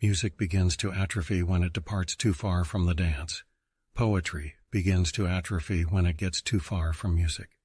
Music begins to atrophy when it departs too far from the dance. Poetry begins to atrophy when it gets too far from music.